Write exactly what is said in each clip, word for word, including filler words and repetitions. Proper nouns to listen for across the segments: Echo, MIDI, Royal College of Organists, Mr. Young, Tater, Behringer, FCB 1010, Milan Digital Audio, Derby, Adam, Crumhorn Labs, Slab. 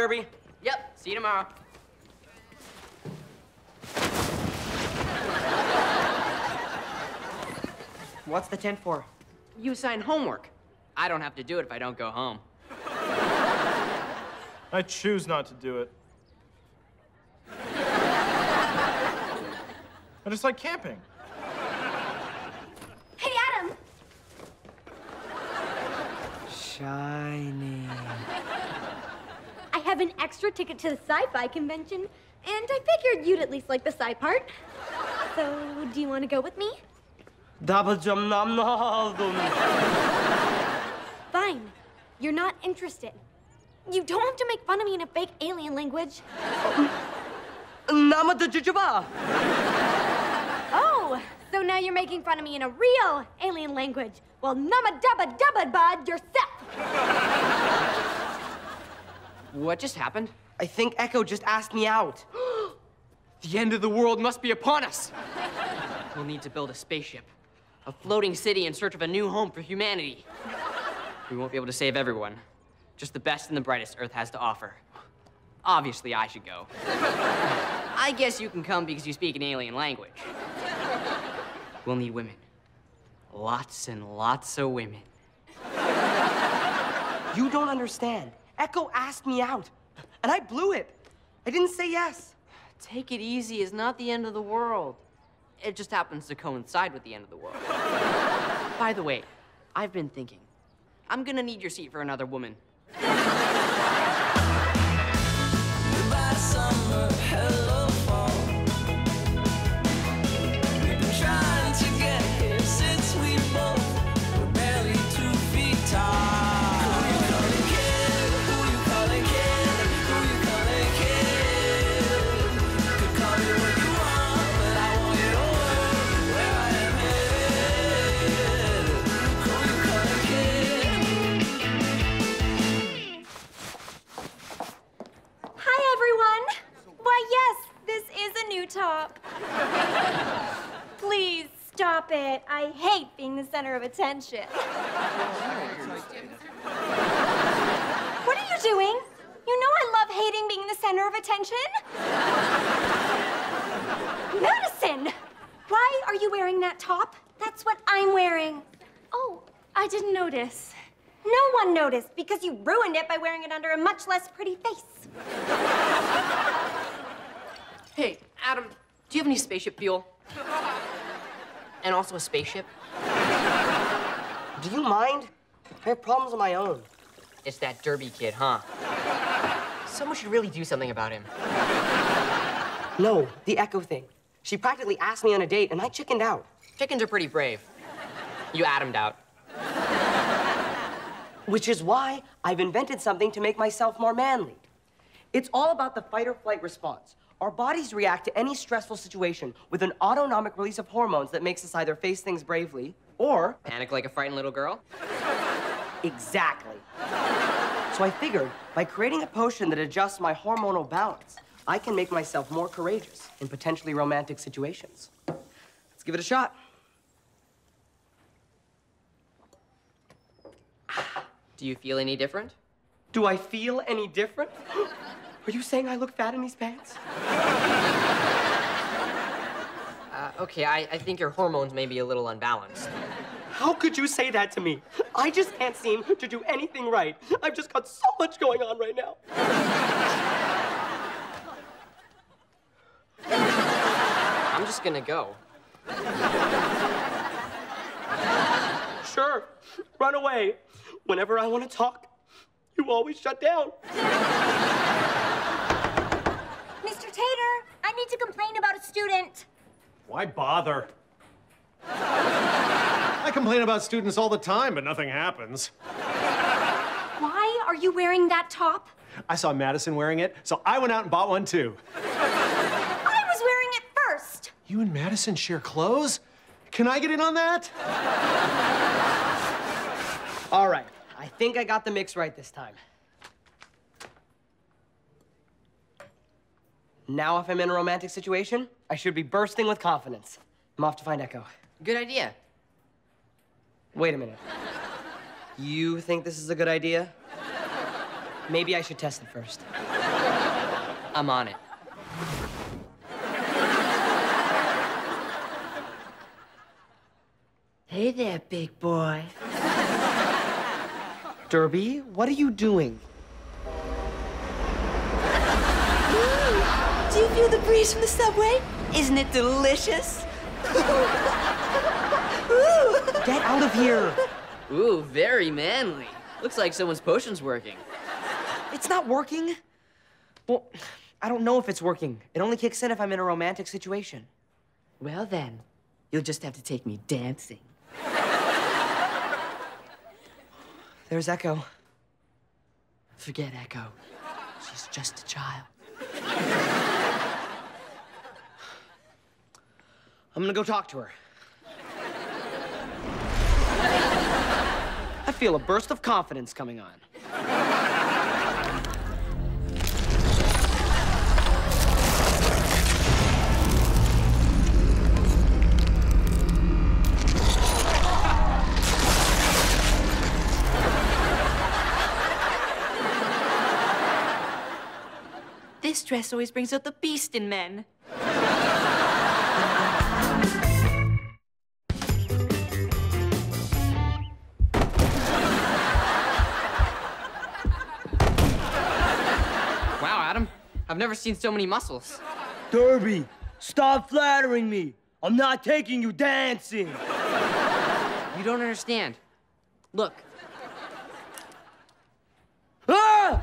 Derby? Yep, see you tomorrow. What's the tent for? You assign homework. I don't have to do it if I don't go home. I choose not to do it. I just like camping. Hey, Adam! Shiny. I have an extra ticket to the sci-fi convention, and I figured you'd at least like the sci part. So, do you want to go with me? Double jump nom nom. Fine. You're not interested. You don't have to make fun of me in a fake alien language. Oh, so now you're making fun of me in a real alien language. Well, nama-dubba-dubba-bud yourself. What just happened? I think Echo just asked me out. The end of the world must be upon us. We'll need to build a spaceship, a floating city in search of a new home for humanity. We won't be able to save everyone. Just the best and the brightest Earth has to offer. Obviously, I should go. I guess you can come because you speak an alien language. We'll need women. Lots and lots of women. You don't understand. Echo asked me out, and I blew it. I didn't say yes. Take it easy. It's not the end of the world. It just happens to coincide with the end of the world. By the way, I've been thinking. I'm gonna need your seat for another woman. Goodbye, summer. Hello, fall. We've been trying to get here since we both were barely two feet tall. Who you gonna kid? Who you gonna kid? Who you gonna kid? Could call me what you want, but I want it over where I am headed. Who you gonna kid? Hi, everyone. Why, yes, this is a new top. Please stop it. I hate being the center of attention. What are you doing? You know I love hating being the center of attention. Madison, why are you wearing that top? That's what I'm wearing. Oh, I didn't notice. No one noticed because you ruined it by wearing it under a much less pretty face. Hey, Adam, do you have any spaceship fuel? And also a spaceship? Do you mind? I have problems of my own. It's that Derby kid, huh? Someone should really do something about him. No, the Echo thing. She practically asked me on a date, and I chickened out. Chickens are pretty brave. You Adam'd out. Which is why I've invented something to make myself more manly. It's all about the fight-or-flight response. Our bodies react to any stressful situation with an autonomic release of hormones that makes us either face things bravely or... Panic like a frightened little girl? Exactly. So I figured by creating a potion that adjusts my hormonal balance, I can make myself more courageous in potentially romantic situations. Let's give it a shot. Do you feel any different? Do I feel any different? Are you saying I look fat in these pants? Uh, okay, I, I think your hormones may be a little unbalanced. How could you say that to me? I just can't seem to do anything right. I've just got so much going on right now. I'm just gonna go. Sure, run away. Whenever I want to talk, you always shut down. Mister Tater, I need to complain about a student. Why bother? I complain about students all the time, but nothing happens. Why are you wearing that top? I saw Madison wearing it, so I went out and bought one too. I was wearing it first. You and Madison share clothes? Can I get in on that? All right, I think I got the mix right this time. Now, if I'm in a romantic situation, I should be bursting with confidence. I'm off to find Echo. Good idea. Wait a minute. You think this is a good idea? Maybe I should test it first. I'm on it. Hey there, big boy. Derby, what are you doing? Ooh, do you feel the breeze from the subway? Isn't it delicious? Ooh. Get out of here. Ooh, very manly. Looks like someone's potion's working. It's not working. Well, I don't know if it's working. It only kicks in if I'm in a romantic situation. Well, then, you'll just have to take me dancing. There's Echo. Forget Echo. She's just a child. I'm gonna go talk to her. I feel a burst of confidence coming on. This dress always brings out the beast in men. I've never seen so many muscles. Derby, stop flattering me. I'm not taking you dancing. You don't understand. Look. Ah!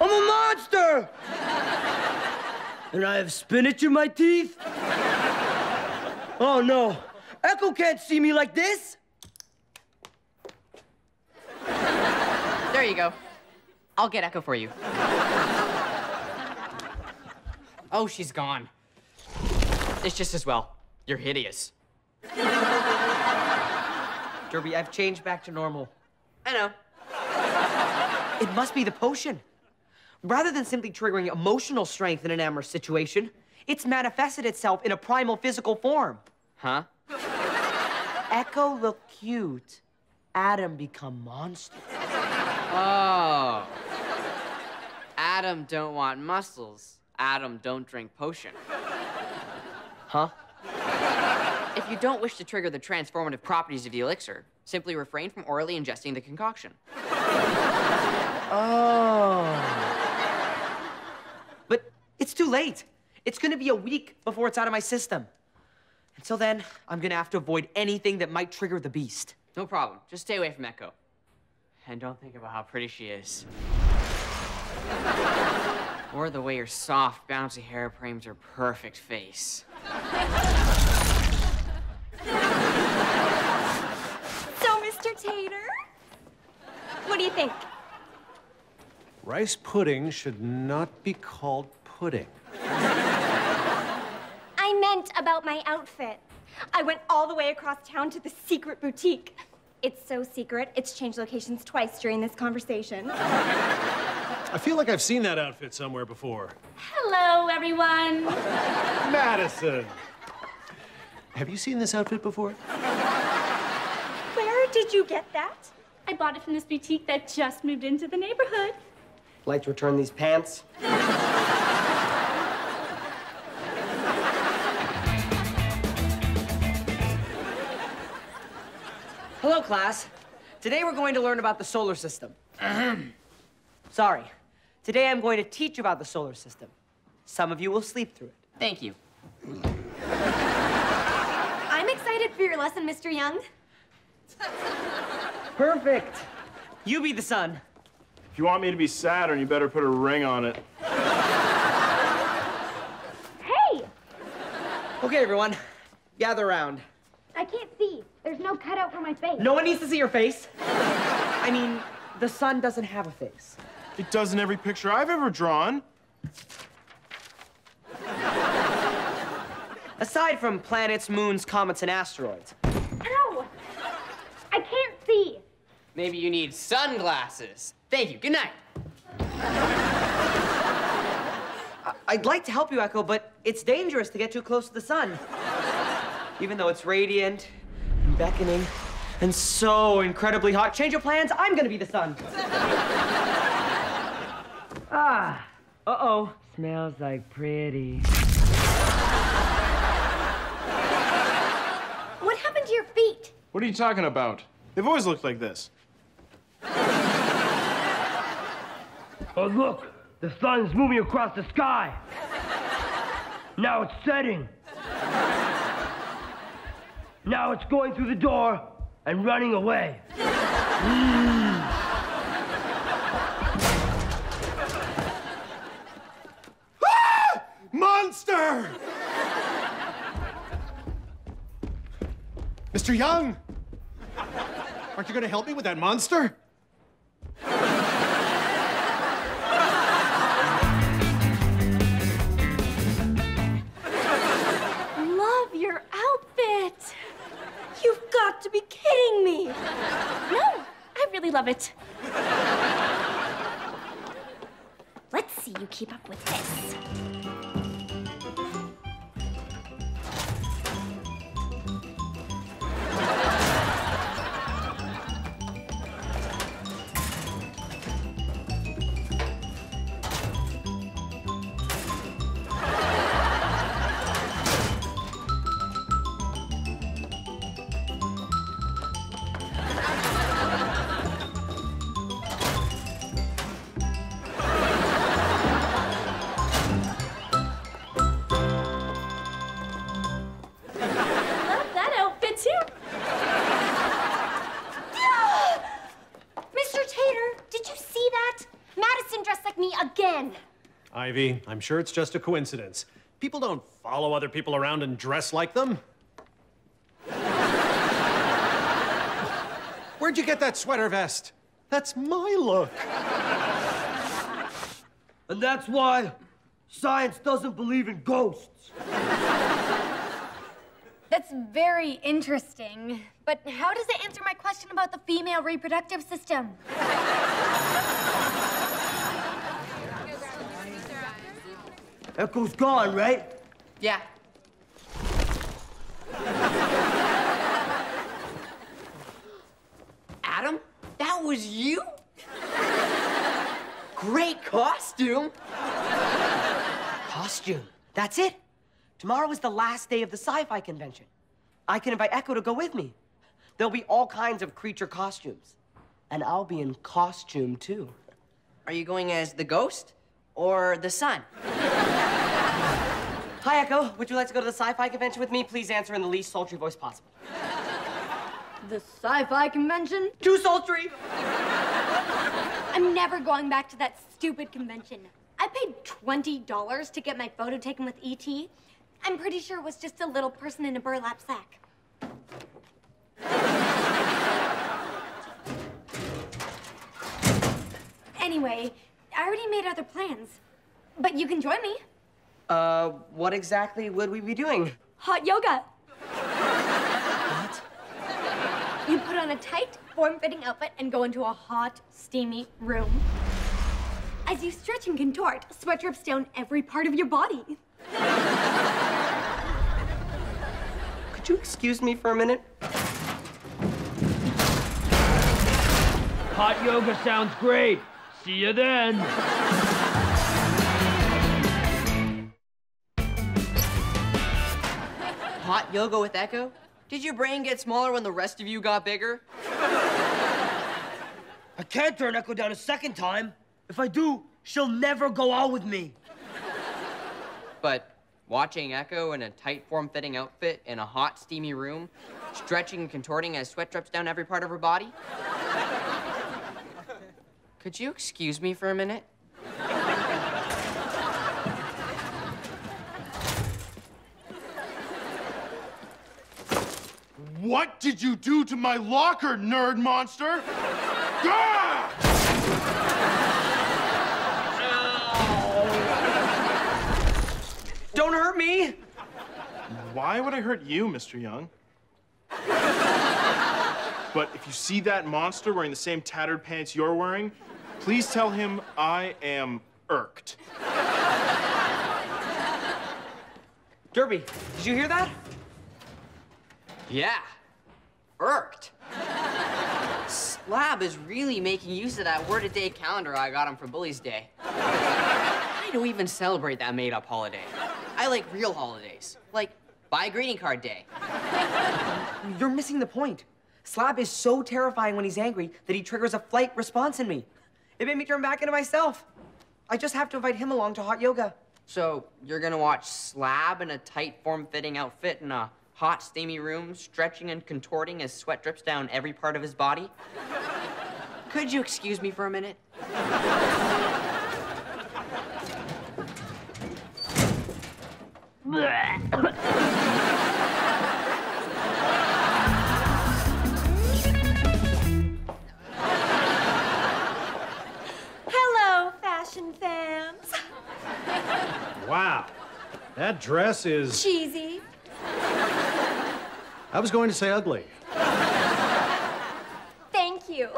I'm a monster! And I have spinach in my teeth? Oh, no. Echo can't see me like this. There you go. I'll get Echo for you. Oh, she's gone. It's just as well. You're hideous. Derby, I've changed back to normal. I know. It must be the potion. Rather than simply triggering emotional strength in an amorous situation, it's manifested itself in a primal physical form. Huh? Echo looked cute. Adam become monster. Oh. Adam don't want muscles. Adam, don't drink potion. Huh? If you don't wish to trigger the transformative properties of the elixir, simply refrain from orally ingesting the concoction. Oh. But it's too late. It's gonna be a week before it's out of my system. Until then, I'm gonna have to avoid anything that might trigger the beast. No problem. Just stay away from Echo. And don't think about how pretty she is. Or the way your soft, bouncy hair frames her perfect face. So, Mister Tater, what do you think? Rice pudding should not be called pudding. I meant about my outfit. I went all the way across town to the secret boutique. It's so secret, it's changed locations twice during this conversation. I feel like I've seen that outfit somewhere before. Hello, everyone. Madison. Have you seen this outfit before? Where did you get that? I bought it from this boutique that just moved into the neighborhood. Like to return these pants? Hello, class. Today we're going to learn about the solar system. Ahem. Sorry. Today I'm going to teach about the solar system. Some of you will sleep through it. Thank you. I'm excited for your lesson, Mister Young. Perfect. You be the sun. If you want me to be Saturn, you better put a ring on it. Hey! Okay, everyone. Gather around. I can't see. There's no cutout for my face. No one needs to see your face. I mean, the sun doesn't have a face. It does in every picture I've ever drawn. Aside from planets, moons, comets, and asteroids. Ow! I can't see. Maybe you need sunglasses. Thank you. Good night. I I'd like to help you, Echo, but it's dangerous to get too close to the sun. Even though it's radiant and beckoning and so incredibly hot. Change of plans, I'm gonna be the sun. Ah, uh-oh. Smells like pretty. What happened to your feet? What are you talking about? They've always looked like this. Oh, look. The sun's moving across the sky. Now it's setting. Now it's going through the door and running away. Mm. Ah! Monster! Mister Young! Aren't you going to help me with that monster? To be kidding me. No, I really love it. Let's see you keep up with this. Ivy, I'm sure it's just a coincidence. People don't follow other people around and dress like them. Where'd you get that sweater vest? That's my look. And that's why science doesn't believe in ghosts. That's very interesting. But how does it answer my question about the female reproductive system? Echo's gone, right? Yeah. Adam, that was you? Great costume. Costume, that's it. Tomorrow is the last day of the sci-fi convention. I can invite Echo to go with me. There'll be all kinds of creature costumes. And I'll be in costume, too. Are you going as the ghost or the sun? Hi, Echo. Would you like to go to the sci-fi convention with me? Please answer in the least sultry voice possible. The sci-fi convention? Too sultry! I'm never going back to that stupid convention. I paid twenty dollars to get my photo taken with E T I'm pretty sure it was just a little person in a burlap sack. Anyway, I already made other plans, but you can join me. Uh, what exactly would we be doing? Hot yoga. What? You put on a tight, form-fitting outfit and go into a hot, steamy room. As you stretch and contort, sweat drips down every part of your body. Could you excuse me for a minute? Hot yoga sounds great. See you then. Hot yoga with Echo? Did your brain get smaller when the rest of you got bigger? I can't turn Echo down a second time. If I do, she'll never go out with me. But watching Echo in a tight, form-fitting outfit in a hot, steamy room, stretching and contorting as sweat drips down every part of her body? Could you excuse me for a minute? What did you do to my locker, nerd monster? Gah! Don't hurt me! Why would I hurt you, Mister Young? But if you see that monster wearing the same tattered pants you're wearing, please tell him I am irked. Derby, did you hear that? Yeah. Irked. Slab is really making use of that word-a-day calendar I got him for Bully's Day. why do we even celebrate that made-up holiday? I like real holidays, like buy greeting card day. You're missing the point. Slab is so terrifying when he's angry that he triggers a flight response in me. It made me turn back into myself. I just have to invite him along to hot yoga. So you're gonna watch Slab in a tight, form-fitting outfit in a hot, steamy room, stretching and contorting as sweat drips down every part of his body? Could you excuse me for a minute? Hello, fashion fans. Wow, that dress is... cheesy. I was going to say ugly. Thank you.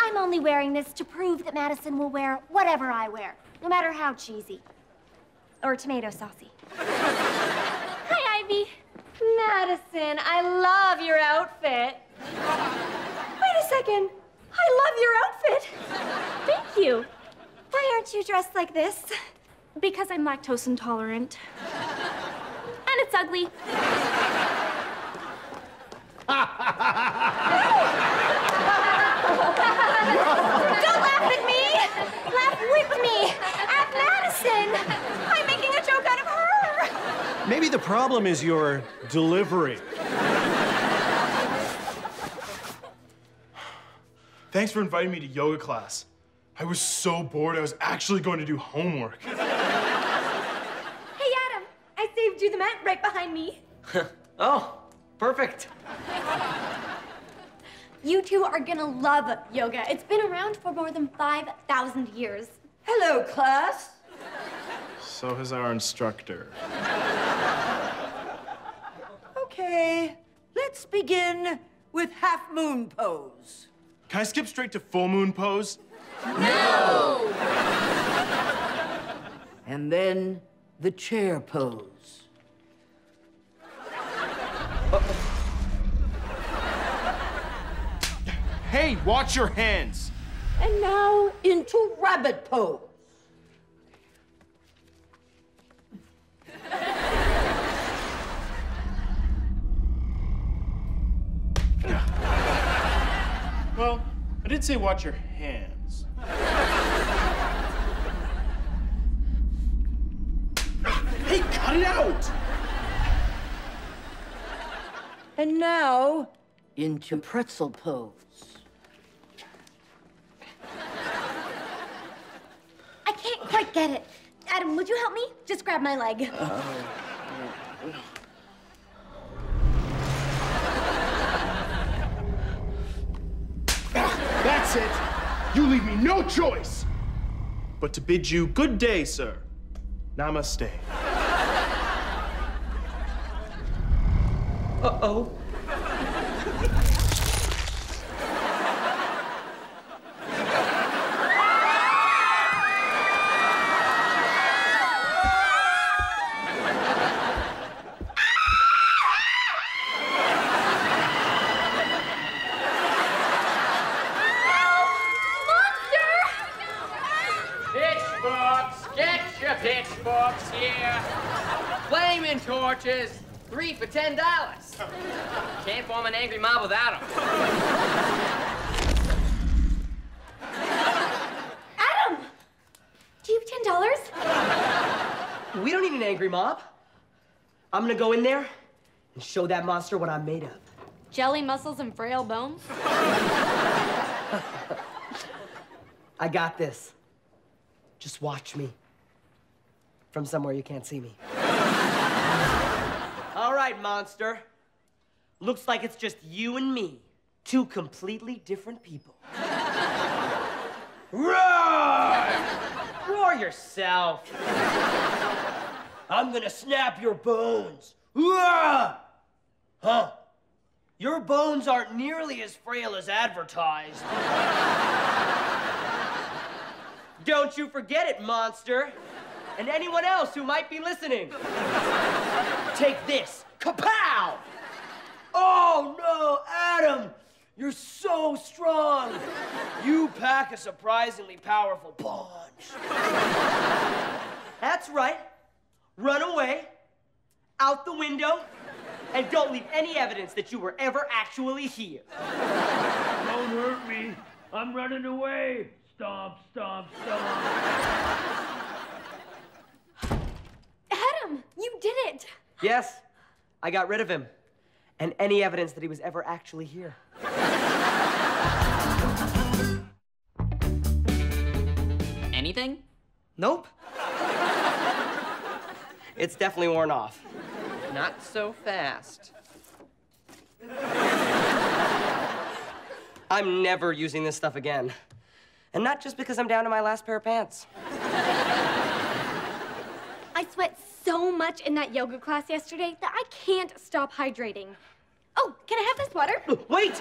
I'm only wearing this to prove that Madison will wear whatever I wear, no matter how cheesy. Or tomato saucy. Hi, Ivy. Madison, I love your outfit. Wait a second. I love your outfit. Thank you. Why aren't you dressed like this? Because I'm lactose intolerant. And it's ugly. Don't laugh at me. Laugh with me. At Madison. I'm making a joke out of her. Maybe the problem is your delivery. Thanks for inviting me to yoga class. I was so bored, I was actually going to do homework. Hey, Adam, I saved you the mat right behind me. Oh, perfect. You two are gonna love yoga. It's been around for more than five thousand years. Hello, class. So has our instructor. Okay, let's begin with half moon pose. Can I skip straight to full moon pose? No! And then the chair pose. Uh-oh. Hey, watch your hands. And now into rabbit pose. Well, I did say watch your hands. Hey, cut it out. And now into pretzel pose. Quite get it. Adam, would you help me? Just grab my leg. Uh, That's it. You leave me no choice but to bid you good day, sir. Namaste. Uh-oh. Torches, three for ten dollars. Can't form an angry mob without them. Adam, do you have ten dollars? We don't need an angry mob. I'm gonna go in there and show that monster what I'm made of. Jelly muscles and frail bones. I got this. Just watch me from somewhere you can't see me. All right, monster. Looks like it's just you and me. Two completely different people. Roar! Roar yourself. I'm gonna snap your bones. Roar! Huh? Your bones aren't nearly as frail as advertised. Don't you forget it, monster. And anyone else who might be listening. Take this. Kapow! Oh, no, Adam! You're so strong. You pack a surprisingly powerful punch. That's right. Run away, out the window, and don't leave any evidence that you were ever actually here. Don't hurt me. I'm running away. Stomp, stomp, stomp. Adam, you did it. Yes, I got rid of him. And any evidence that he was ever actually here. Anything? Nope. It's definitely worn off. Not so fast. I'm never using this stuff again. And not just because I'm down to my last pair of pants. I sweat so much in that yoga class yesterday that I can't stop hydrating. Oh, can I have this water? Wait!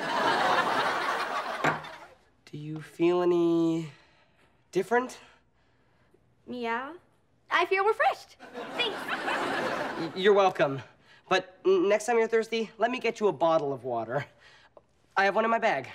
Do you feel any different? Yeah. I feel refreshed. Thanks. You're welcome. But next time you're thirsty, let me get you a bottle of water. I have one in my bag.